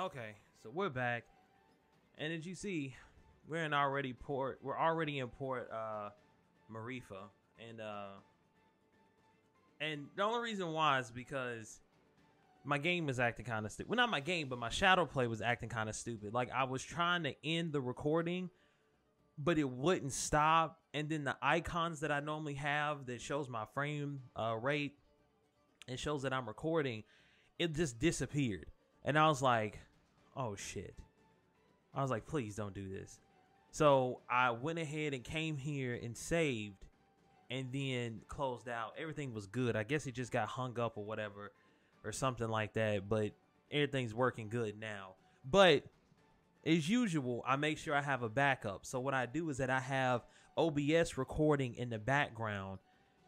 Okay, so we're back, and as you see, we're already in Port Marifa, and the only reason why is because my game was acting kind of stupid. Well, not my game, but my shadow play was acting kind of stupid. Like, I was trying to end the recording, but it wouldn't stop. And then the icons that I normally have that shows my frame rate and shows that I'm recording, it just disappeared. And I was like, oh shit. I was like, please don't do this. So I went ahead and came here and saved and then closed out. Everything was good. I guess it just got hung up or whatever, or something like that, but everything's working good now. But as usual, I make sure I have a backup. So what I do is that I have OBS recording in the background,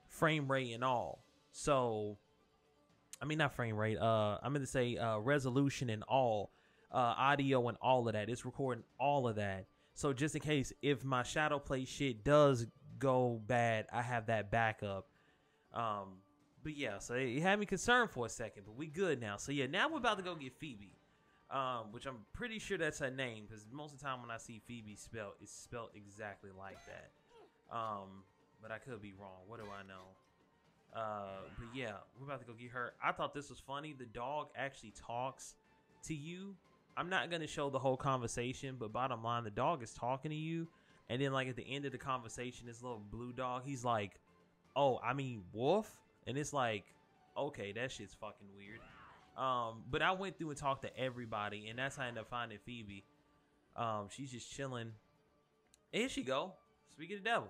frame rate and all. So, I mean, not frame rate, I'm gonna say resolution and all, audio and all of that. It's recording all of that. So just in case, if my shadow play shit does go bad, I have that backup. But yeah, so it had me concerned for a second, but we good now. So yeah, now we're about to go get Phoebe, which I'm pretty sure that's her name, because most of the time when I see Phoebe spelled, it's spelled exactly like that. But I could be wrong. What do I know? But yeah, we're about to go get her. I thought this was funny. The dog actually talks to you. I'm not going to show the whole conversation, but bottom line, the dog is talking to you. And then like at the end of the conversation, this little blue dog, he's like, oh, I mean, wolf? And it's like, okay, that shit's fucking weird. But I went through and talked to everybody, and that's how I ended up finding Phoebe. She's just chilling. Here she go. Speaking of the devil.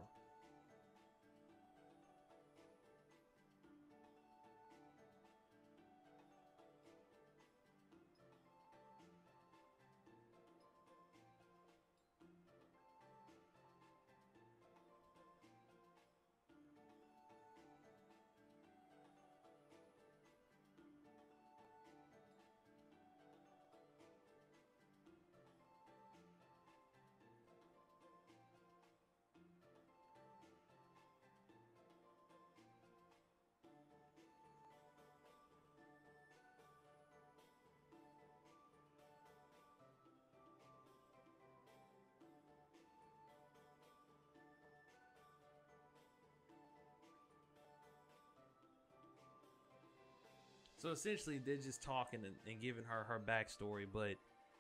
So essentially, they're just talking and giving her her backstory. But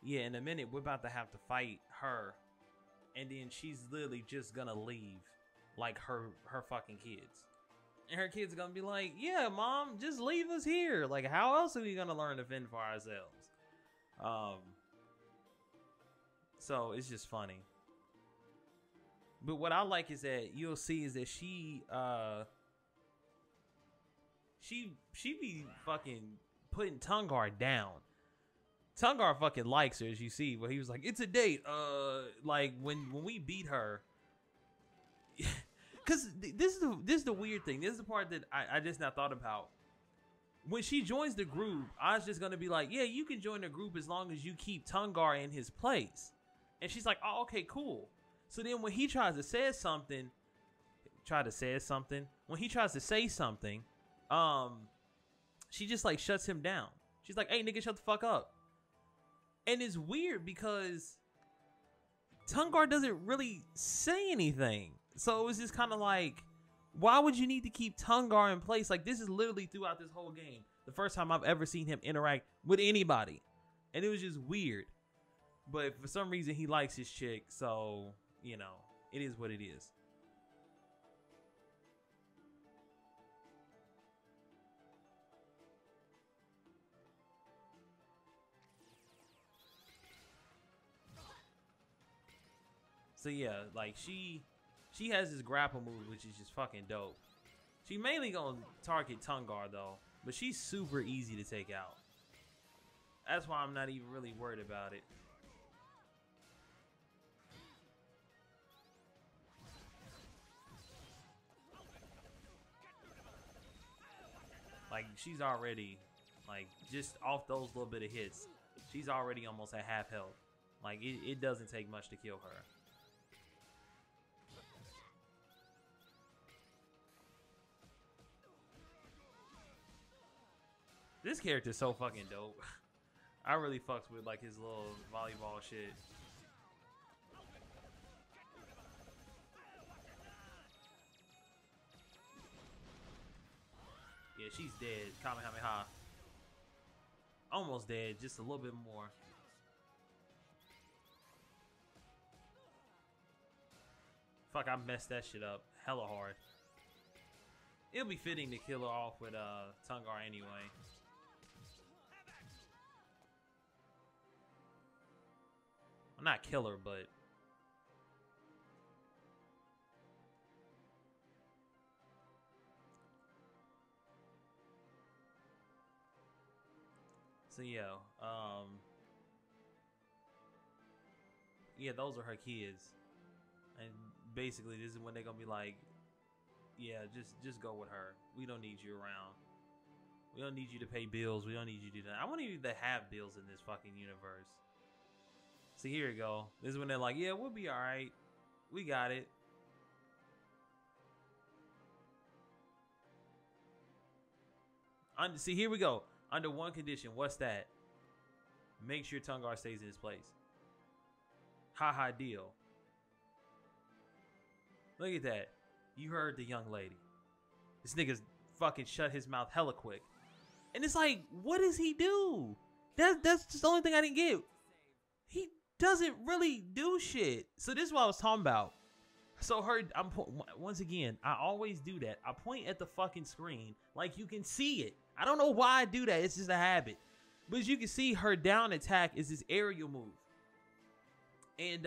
yeah, in a minute, we're about to have to fight her. And then she's literally just going to leave like her fucking kids. And her kids are going to be like, yeah, mom, just leave us here. Like, how else are we going to learn to fend for ourselves? So it's just funny. But what I like is that you'll see is that She be fucking putting Tungar down. Tungar fucking likes her, as you see. But he was like, it's a date. Like when we beat her, because this is the weird thing. This is the part that I just not thought about. When she joins the group, I was just gonna be like, yeah, you can join the group as long as you keep Tungar in his place. And she's like, oh, okay, cool. So then when he tries to say something, when he tries to say something. She just like shuts him down. She's like, hey nigga, shut the fuck up. And it's weird because Tungar doesn't really say anything. So it was just kind of like, why would you need to keep Tungar in place? Like, this is literally throughout this whole game, the first time I've ever seen him interact with anybody. And it was just weird. But for some reason he likes his chick. So, you know, it is what it is. So yeah, like she has this grapple move, which is just fucking dope. She mainly gonna target Tungar though, but she's super easy to take out. That's why I'm not even really worried about it. Like, she's already, like, just off those little bit of hits, she's already almost at half health. Like, it doesn't take much to kill her. This character is so fucking dope. I really fucks with like his little volleyball shit. Yeah, she's dead. Kamehameha. Almost dead, just a little bit more. Fuck, I messed that shit up hella hard. It'll be fitting to kill her off with Tungar anyway. Well, not kill her, but so yeah, yeah, those are her kids, and basically this is when they're gonna be like, yeah, just go with her. We don't need you around. We don't need you to pay bills. We don't need you to do that. I want you to have bills in this fucking universe. So here you go. This is when they're like, yeah, we'll be all right. We got it. See, here we go. Under one condition, what's that? Make sure Tungar stays in his place. Ha, deal. Look at that. You heard the young lady. This nigga's fucking shut his mouth hella quick. And it's like, what does he do? That's just the only thing I didn't get. He doesn't really do shit. So this is what I was talking about. So once again, I always do that. I point at the fucking screen like you can see it. I don't know why I do that. It's just a habit. But as you can see, her down attack is this aerial move. And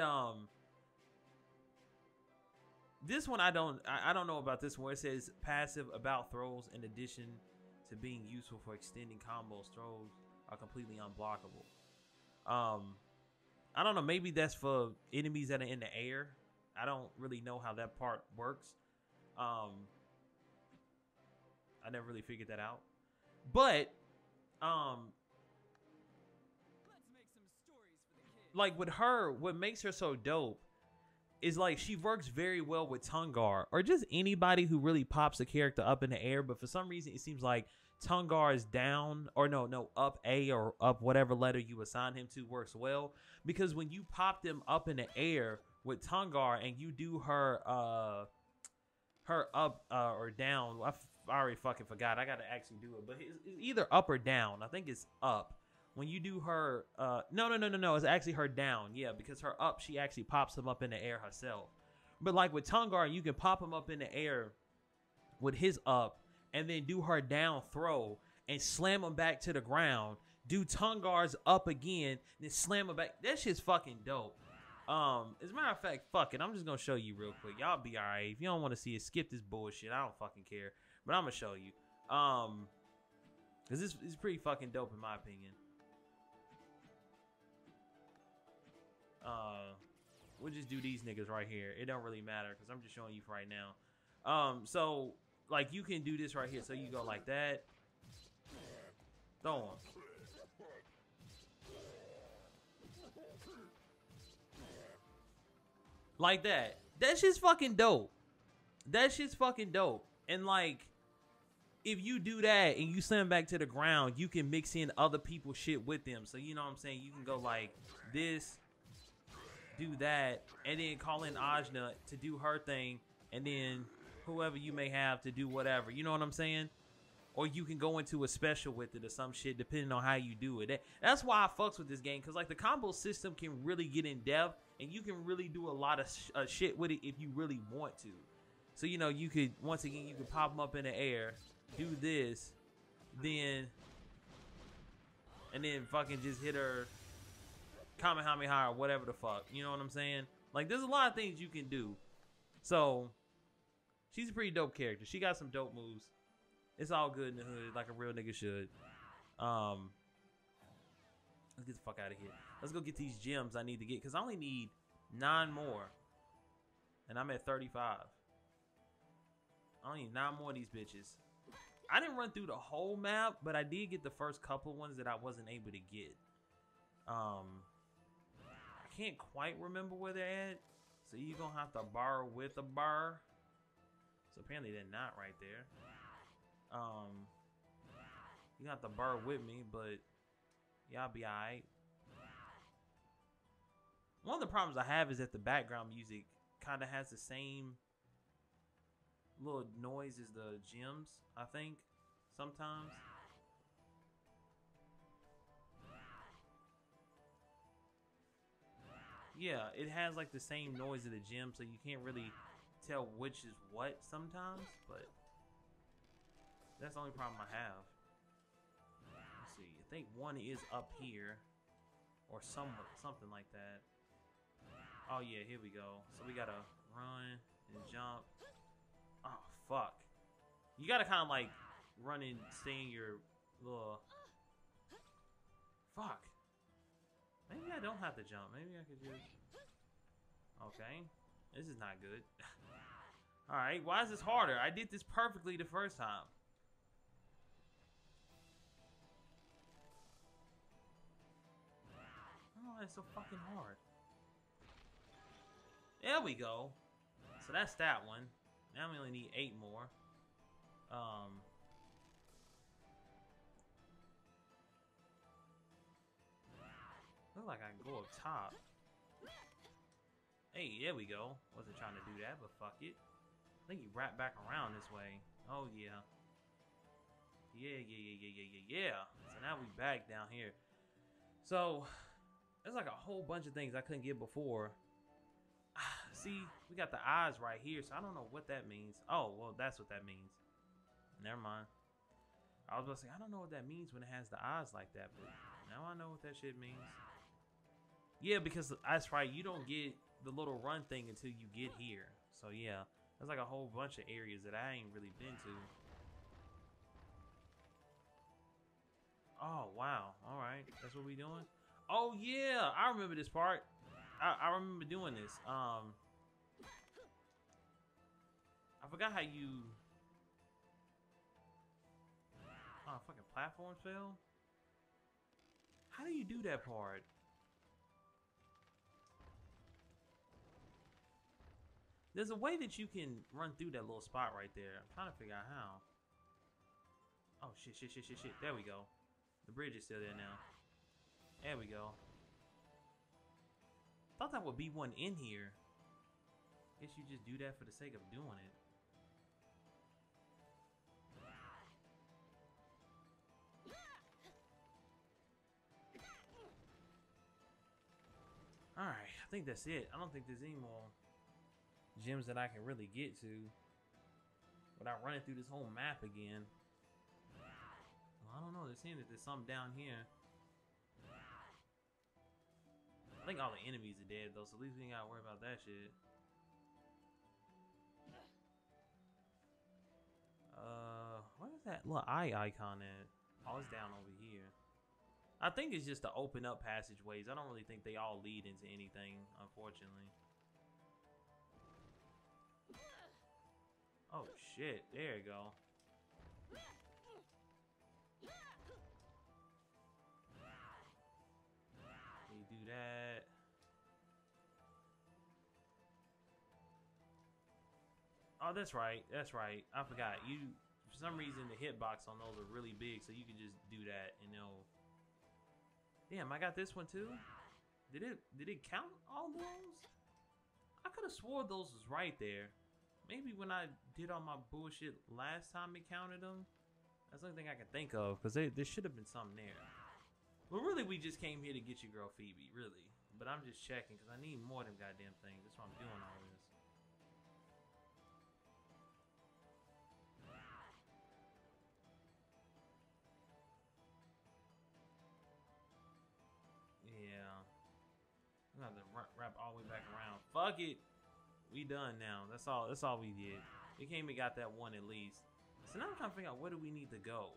this one I don't know about this one. It says passive about throws in addition to being useful for extending combos. Throws are completely unblockable. I don't know. Maybe that's for enemies that are in the air. I don't really know how that part works. I never really figured that out. But, let's make some stories for the kids. Like with her, what makes her so dope is like she works very well with Tungar or just anybody who really pops a character up in the air. But for some reason, it seems like Tungar is down or no, up A or up whatever letter you assign him to works well, because when you pop them up in the air with Tungar and you do her, her up or down, I already fucking forgot. I gotta actually do it, but it's either up or down. I think it's up. When you do her, no. It's actually her down. Yeah, because her up, she actually pops him up in the air herself. But like with Tungar, you can pop him up in the air with his up, and then do her down throw and slam him back to the ground. Do Tungar's up again, and then slam him back. That shit's fucking dope. As a matter of fact, fuck it. I'm just gonna show you real quick. Y'all be all right. If you don't want to see it, skip this bullshit. I don't fucking care. But I'm gonna show you, cause this is pretty fucking dope in my opinion. We'll just do these niggas right here. It don't really matter, cause I'm just showing you for right now. So like you can do this right here. So you go like that. Throw him. Like that. That shit's fucking dope. That shit's fucking dope. And like, if you do that and you slam back to the ground, you can mix in other people's shit with them. So you know what I'm saying? You can go like this, do that, and then call in Ajna to do her thing, and then whoever you may have to do whatever. You know what I'm saying? Or you can go into a special with it or some shit, depending on how you do it. That's why I fucks with this game, because like the combo system can really get in depth, and you can really do a lot of shit with it if you really want to. So, you know, you could, once again, you could pop them up in the air, do this, then, and then fucking just hit her Kamehameha or whatever the fuck. You know what I'm saying? Like, there's a lot of things you can do. So, she's a pretty dope character. She got some dope moves. It's all good in the hood, like a real nigga should. Let's get the fuck out of here. Let's go get these gems I need to get, because I only need 9 more. And I'm at 35. I only need 9 more of these bitches. I didn't run through the whole map, but I did get the first couple ones that I wasn't able to get. I can't quite remember where they're at, so you're gonna have to borrow with a bar. So apparently they're not right there. You got to borrow with me, but Y'all be alright. One of the problems I have is that the background music kind of has the same little noise as the gyms, I think, sometimes. Yeah, it has like the same noise of the gym, so you can't really tell which is what sometimes, but that's the only problem I have. Let's see, I think one is up here or somewhat, something like that. Oh yeah, here we go. So we gotta run and jump. Oh fuck. You gotta kinda like run and stay in your little... Fuck. Maybe I don't have to jump. Maybe I could just... Okay. This is not good. Alright, why is this harder? I did this perfectly the first time. Oh, that's so fucking hard. There we go. So that's that one. Now we only need 8 more. Look like I can go up top. Hey, there we go. Wasn't trying to do that, but fuck it. I think you wrap back around this way. Oh yeah. Yeah. So now we back down here. So there's like a whole bunch of things I couldn't get before. See, we got the eyes right here, so I don't know what that means. Oh, well, that's what that means. Never mind. I was about to say, I don't know what that means when it has the eyes like that, but now I know what that shit means. Yeah, because that's right, you don't get the little run thing until you get here. So yeah, there's like a whole bunch of areas that I ain't really been to. Oh, wow. All right, that's what we doing? Oh yeah, I remember this part. I remember doing this. I forgot how you... Oh, fucking platform fail? How do you do that part? There's a way that you can run through that little spot right there. I'm trying to figure out how. Oh, shit. There we go. The bridge is still there now. There we go. Thought that would be one in here. Guess you just do that for the sake of doing it. Alright, I think that's it. I don't think there's any more gyms that I can really get to without running through this whole map again. Well, I don't know. They're saying that there's something down here. I think all the enemies are dead, though, so at least we ain't gotta worry about that shit. Where's that little eye icon at? Oh, it's down over here. I think it's just to open up passageways. I don't really think they all lead into anything, unfortunately. Oh, shit. There you go. You do that. Oh, that's right. That's right. I forgot. You, for some reason, the hitbox on those are really big, so you can just do that and they'll... Damn, I got this one too. Did it count all those? I could have swore those was right there. Maybe when I did all my bullshit last time it counted them. That's the only thing I can think of, because there should have been something there. Well, really, we just came here to get your girl Phoebe, really. But I'm just checking, because I need more of them goddamn things. That's why I'm doing all this. Yeah. I'm gonna have to wrap all the way back around. Fuck it. We done now. That's all we did. We came and got that one at least. So now I'm trying to figure out where do we need to go.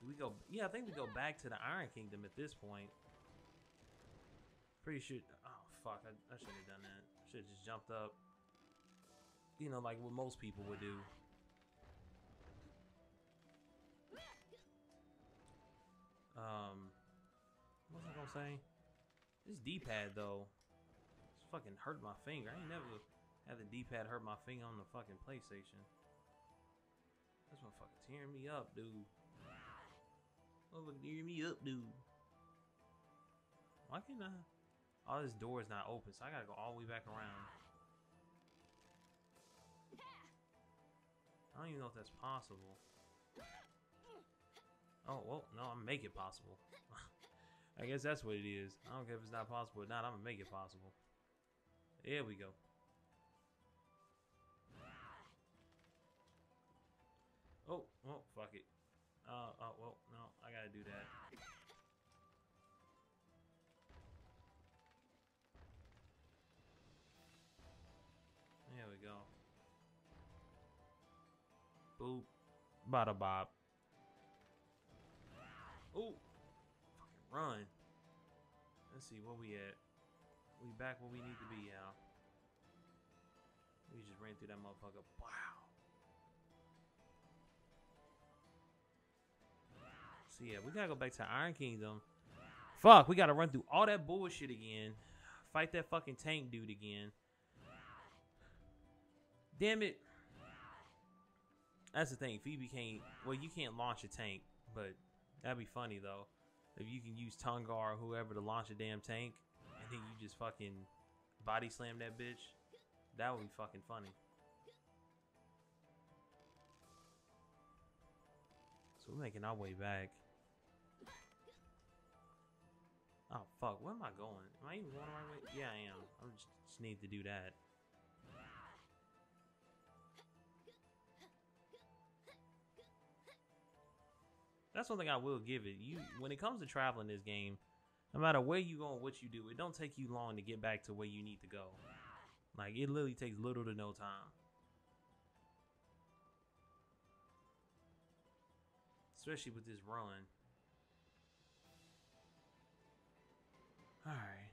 Do we go? Yeah, I think we go back to the Iron Kingdom at this point. Pretty sure. Oh fuck! I should have done that. I should have just jumped up. You know, like what most people would do. What was I gonna say? This D-pad though, it's fucking hurt my finger. I ain't never had the D-pad hurt my finger on the fucking PlayStation. This motherfucker tearing me up, dude. Over near me up, dude. Why can't I? Oh, this door is not open, so I gotta go all the way back around. I don't even know if that's possible. Oh, well, no, I'm gonna make it possible. I guess that's what it is. I don't care if it's not possible or not, I'm gonna make it possible. There we go. Oh, well, fuck it. Oh, well, no, I gotta do that. There we go. Boop. Bada bop. Ooh. Fucking run. Let's see, where we at? We back where we need to be now. We just ran through that motherfucker. Wow. So yeah, we gotta go back to Iron Kingdom. Fuck, we gotta run through all that bullshit again. Fight that fucking tank dude again. Damn it. That's the thing, Phoebe can't, well, you can't launch a tank, but that'd be funny though. If you can use Tungar or whoever to launch a damn tank, and then you just fucking body slam that bitch, that would be fucking funny. So we're making our way back. Oh fuck, where am I going? Am I even going the right way? Yeah, I am. I just need to do that. That's one thing I will give it. You, when it comes to traveling this game, no matter where you go and what you do, it don't take you long to get back to where you need to go. Like, it literally takes little to no time. Especially with this run. Alright.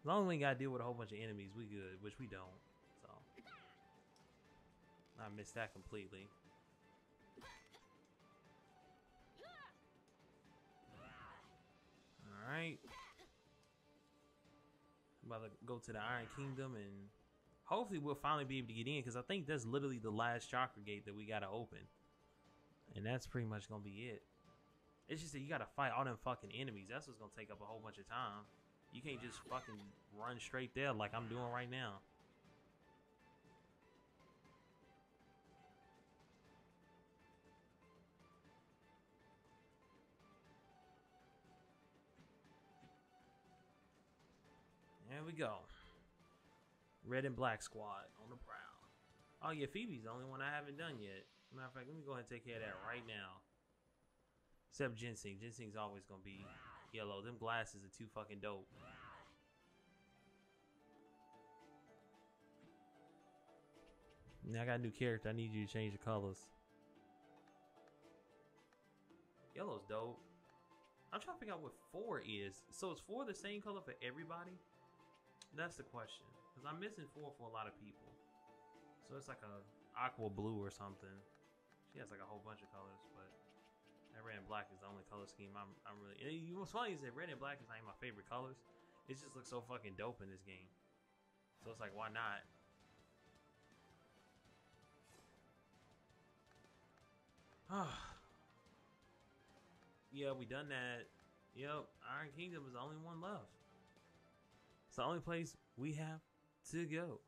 As long as we ain't gotta deal with a whole bunch of enemies, we good, which we don't. So I missed that completely. Alright. I'm about to go to the Iron Kingdom and hopefully we'll finally be able to get in, because I think that's literally the last chakra gate that we gotta open. And that's pretty much gonna be it. It's just that you gotta fight all them fucking enemies. That's what's gonna take up a whole bunch of time. You can't just fucking run straight there like I'm doing right now. There we go. Red and black squad on the prowl. Oh yeah, Phoebe's the only one I haven't done yet. Matter of fact, let me go ahead and take care of that right now. Except ginseng. Ginseng's always gonna be yellow. Them glasses are too fucking dope. Now I got a new character. I need you to change the colors. Yellow's dope. I'm trying to figure out what 4 is. So is 4 the same color for everybody? That's the question. Because I'm missing 4 for a lot of people. So it's like a aqua blue or something. She has like a whole bunch of colors, but that red and black is the only color scheme I'm really... And you know what's funny is that red and black is not even my favorite colors. It just looks so fucking dope in this game. So it's like, why not? Yeah, we done that. Yep, Iron Kingdom is the only one left. It's the only place we have to go.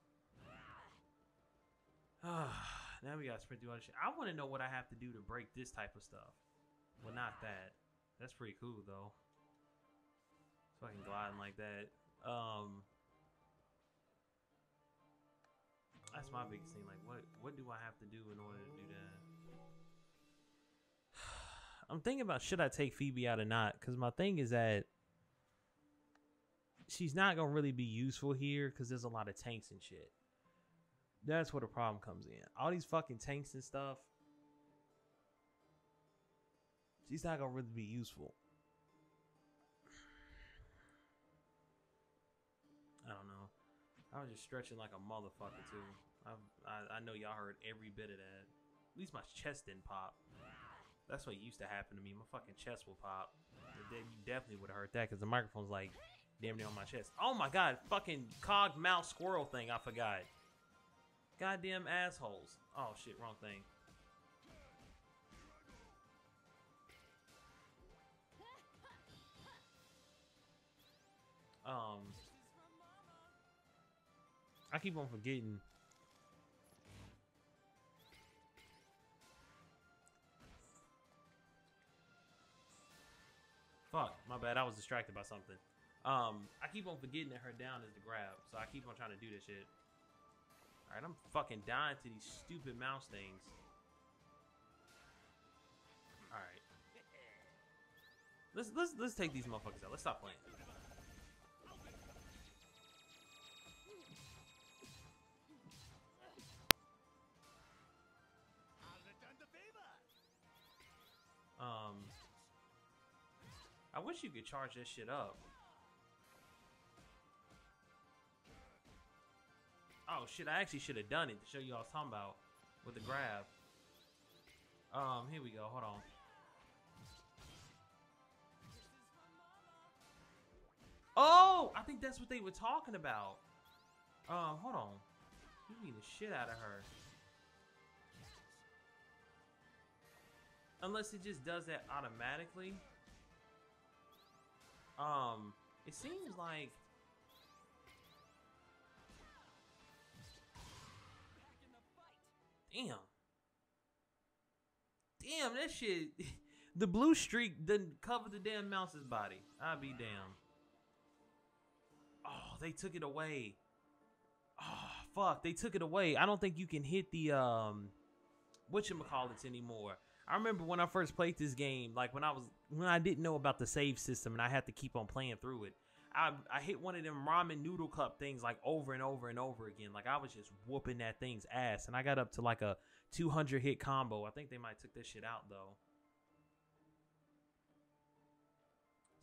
Now we gotta sprint through all this shit. I wanna know what I have to do to break this type of stuff. Well, not that. That's pretty cool though. Fucking gliding like that. That's my biggest thing. Like, what do I have to do in order to do that? I'm thinking about, should I take Phoebe out or not? Because my thing is that she's not going to really be useful here because there's a lot of tanks and shit. That's where the problem comes in. All these fucking tanks and stuff. She's not going to really be useful. I don't know. I was just stretching like a motherfucker too. I know y'all heard every bit of that. At least my chest didn't pop. That's what used to happen to me. My fucking chest will pop. Then you definitely would have heard that because the microphone's like damn near on my chest. Oh my god, fucking cog mouth squirrel thing, I forgot. Goddamn assholes. Oh shit, wrong thing. I keep on forgetting. Fuck, my bad. I was distracted by something. I keep on forgetting that her down is the grab, so I keep on trying to do this shit. All right, I'm fucking dying to these stupid mouse things. All right, let's take these motherfuckers out. Let's stop playing. I wish you could charge this shit up. Oh shit, I actually should have done it to show you all talking about with the grab. Here we go, hold on. Oh, I think that's what they were talking about. Hold on. You mean the shit out of her. Unless it just does that automatically. It seems like damn that shit the blue streak didn't cover the damn mouse's body. I'll be damn. Oh, they took it away. Oh fuck, they took it away. I don't think you can hit the whatchamacallits anymore. I remember when I first played this game, like when I didn't know about the save system and I had to keep on playing through it. I hit one of them ramen noodle cup things like over and over and over again. Like I was just whooping that thing's ass, and I got up to like a 200 hit combo. I think they might took this shit out though.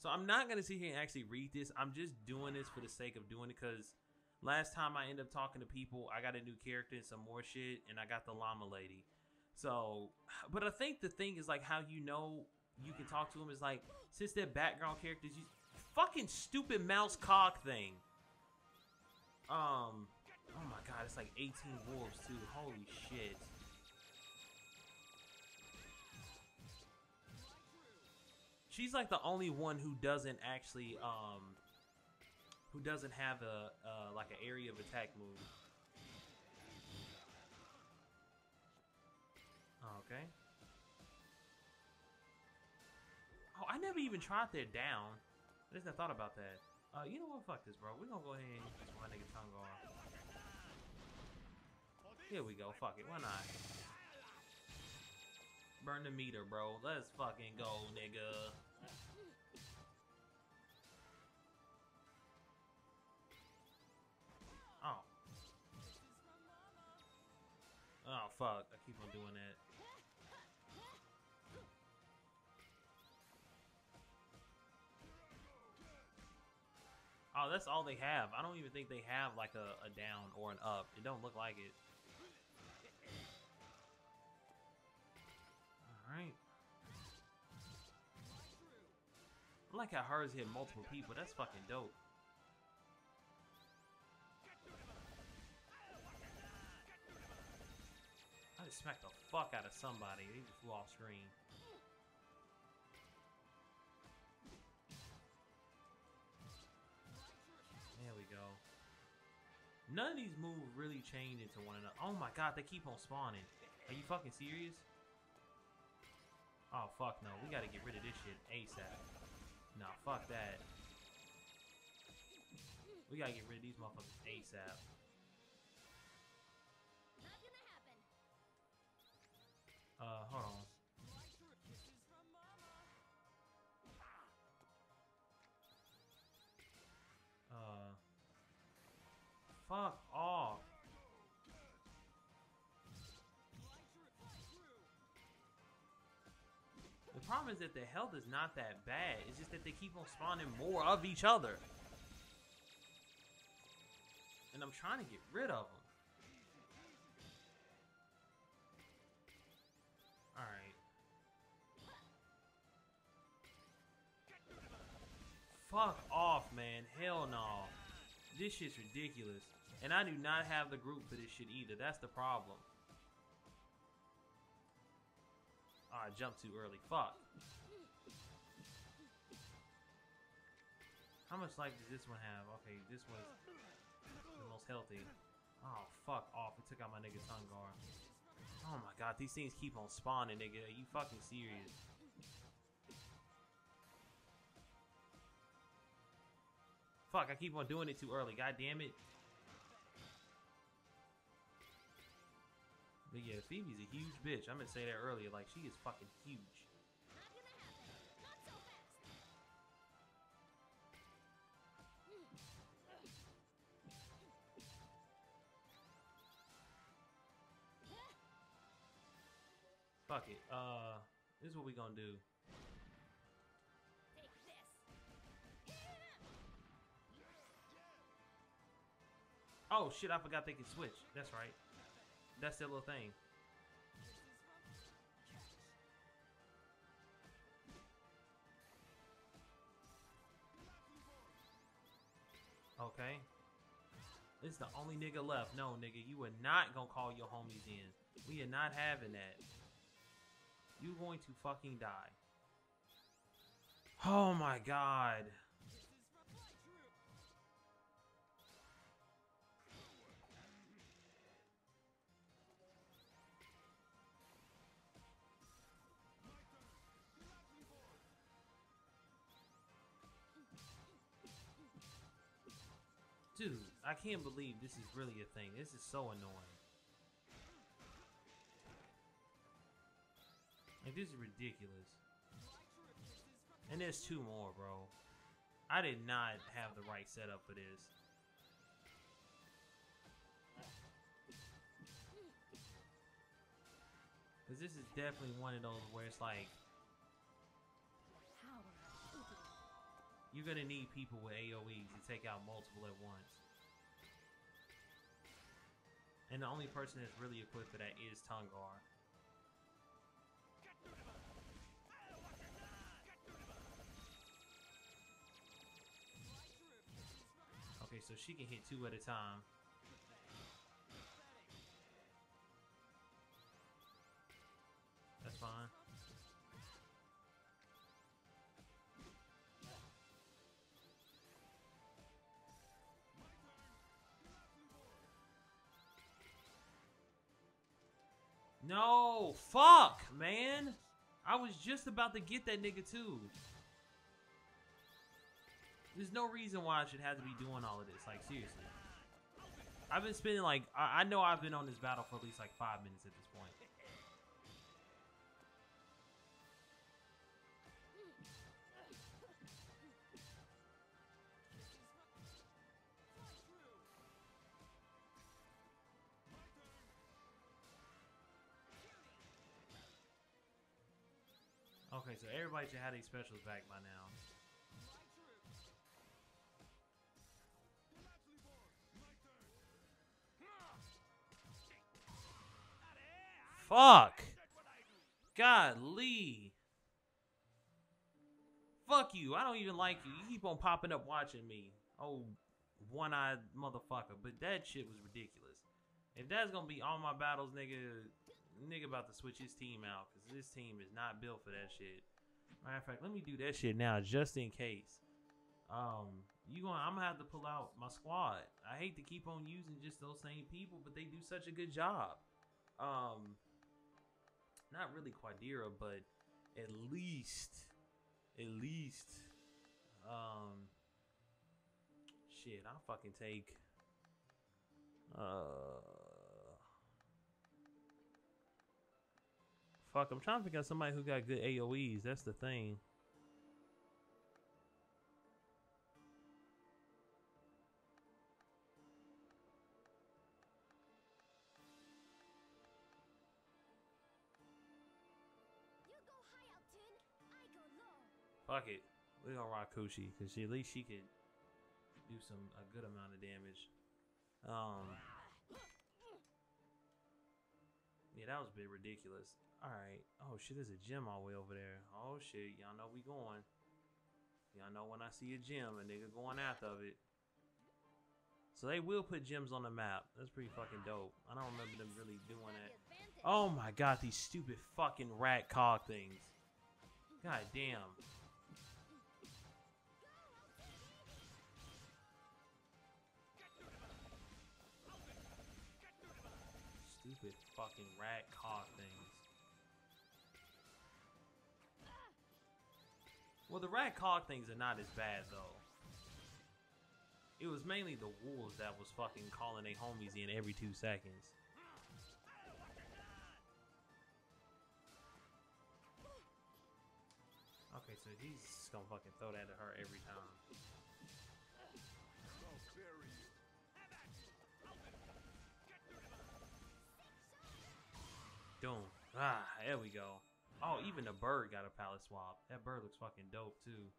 So I'm not gonna sit here and actually read this. I'm just doing this for the sake of doing it because last time I ended up talking to people, I got a new character and some more shit, and I got the llama lady. So, but I think the thing is like how you know you can talk to them is like since they're background characters, you fucking stupid mouse cock thing. Oh my god, it's like 18 wolves too. Holy shit. She's like the only one who doesn't actually who doesn't have a like an area of attack move. Okay. Oh, I never even tried their down. I just never thought about that. You know what? Fuck this, bro. We're gonna go ahead and just run nigga Tungar. Here we go. Fuck it. Why not? Burn the meter, bro. Let's fucking go, nigga. Oh. Oh fuck, I keep on doing that. Oh, that's all they have. I don't even think they have like a down or an up. It don't look like it. Alright. I like how hers hit multiple people. That's fucking dope. I just smacked the fuck out of somebody. They just flew off screen. There we go. None of these moves really change into one another. Oh my god, they keep on spawning. Are you fucking serious? Oh fuck no. We gotta get rid of this shit ASAP. Nah, fuck that. We gotta get rid of these motherfuckers ASAP. Hold on. Fuck off. The problem is that the health is not that bad. It's just that they keep on spawning more of each other. And I'm trying to get rid of them. All right. Fuck off, man. Hell no. This shit's ridiculous. And I do not have the group for this shit either. That's the problem. Oh, I jumped too early. Fuck. I How much life does this one have? Okay, this was the most healthy. Oh, fuck off. It took out my nigga Tungar. Oh my god, these things keep on spawning, nigga. Are you fucking serious? Fuck, I keep on doing it too early. God damn it. But yeah, Phoebe's a huge bitch. I meant to say that earlier. Like, she is fucking huge. Fuck it. This is what we gonna do. Take this. Oh shit! I forgot they can switch. That's right. That's their little thing. Okay. This is the only nigga left. No, nigga, you are not gonna call your homies in. We are not having that. You're going to fucking die. Oh my god. Dude, I can't believe this is really a thing. This is so annoying. Like, this is ridiculous. And there's two more, bro. I did not have the right setup for this. Because this is definitely one of those where it's like... You're going to need people with AoEs to take out multiple at once. And the only person that's really equipped for that is Tungar. Okay, so she can hit two at a time. That's fine. No, fuck, man. I was just about to get that nigga too. There's no reason why I should have to be doing all of this. Like, seriously. I've been spending, like, I know I've been on this battle for at least, like, 5 minutes at this point. Okay, so everybody should have their specials back by now. Fuck! Golly! Fuck you! I don't even like you. You keep on popping up watching me. Oh, one-eyed motherfucker. But that shit was ridiculous. If that's gonna be all my battles, nigga about to switch his team out. Because this team is not built for that shit. Matter of fact, let me do that shit now just in case. I'm gonna have to pull out my squad. I hate to keep on using just those same people, but they do such a good job. Not really Quadira, but at least, shit, I'll fucking take, fuck, I'm trying to pick out somebody who got good AoEs, that's the thing. Fuck it, we're gonna rock Kushi because at least she could do a good amount of damage. Yeah, that was a bit ridiculous. All right. Oh shit, there's a gym all the way over there. Oh shit, y'all know we going. Y'all know when I see a gym, a nigga going out of it. So they will put gyms on the map. That's pretty fucking dope. I don't remember them really doing that. Oh my god, these stupid fucking rat cog things. God damn. stupid fucking rat car things. Well, the rat car things are not as bad though. It was mainly the wolves that was fucking calling their homies in every 2 seconds. Okay, so he's just gonna fucking throw that at her every time. Doom. Ah, there we go. Oh, even the bird got a palette swap. That bird looks fucking dope too.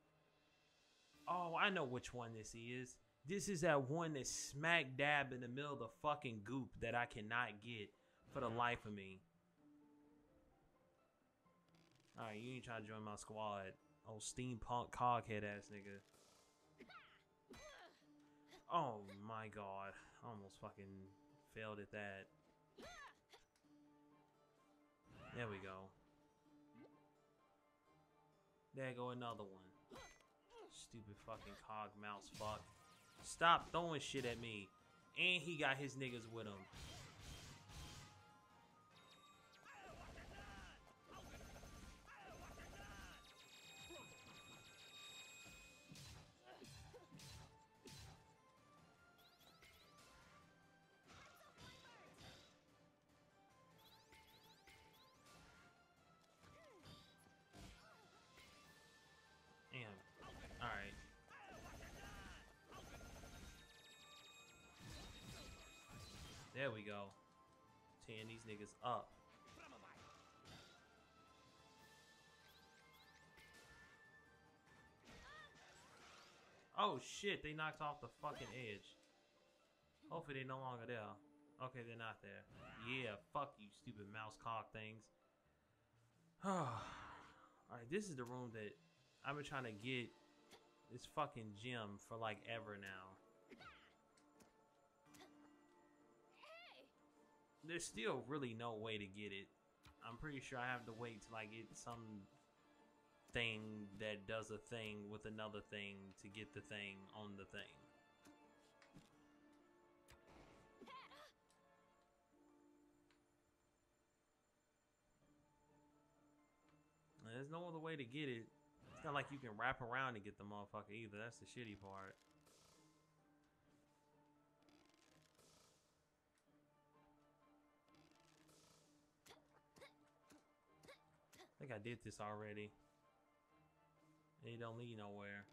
Oh, I know which one this is. This is that one that's smack dab in the middle of the fucking goop that I cannot get for the life of me. Alright, you ain't trying to join my squad. Old steampunk coghead ass nigga. Oh my god. I almost fucking failed at that. There we go. There go another one. Stupid fucking cog mouse fuck. Stop throwing shit at me. And he got his niggas with him. Damn. Alright. There we go. Tearing these niggas up. Oh shit, they knocked off the fucking edge. Hopefully they're no longer there. Okay, they're not there. Yeah, fuck you stupid mouse cock things. Alright, this is the room that I've been trying to get this fucking gym for like ever now. Hey. There's still really no way to get it. I'm pretty sure I have to wait till I get some thing that does a thing with another thing to get the thing on the thing. There's no other way to get it. It's not like you can wrap around and get the motherfucker either. That's the shitty part. I think I did this already. And it don't lead nowhere.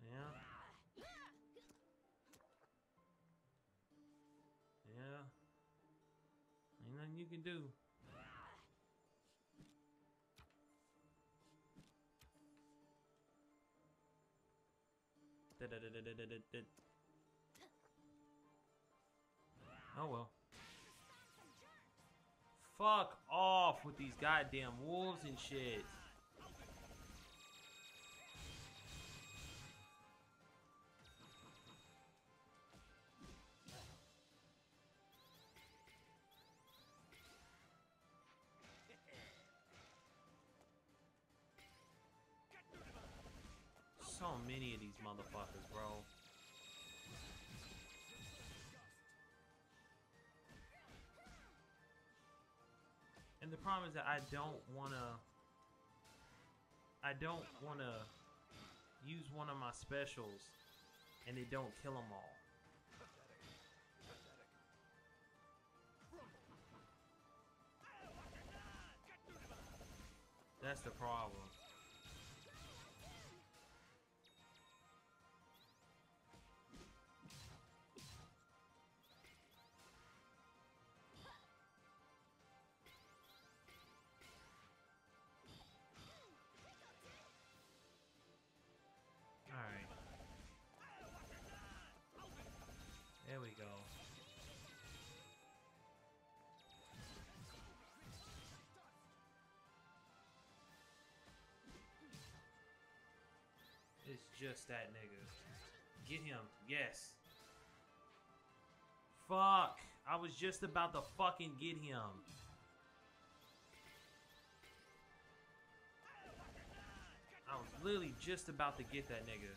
Yeah. Yeah. Ain't nothing you can do. Oh well. Fuck off with these goddamn wolves and shit. So many of these motherfuckers, bro. And the problem is that I don't wanna use one of my specials and it don't kill them all. That's the problem. Alright. There we go. It's just that nigga. Get him. Yes. Fuck. I was just about to fucking get him. I was literally just about to get that nigga.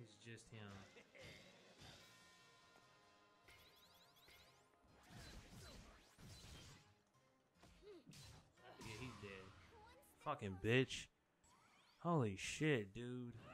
It's just him. Yeah, he's dead. Fucking bitch. Holy shit, dude.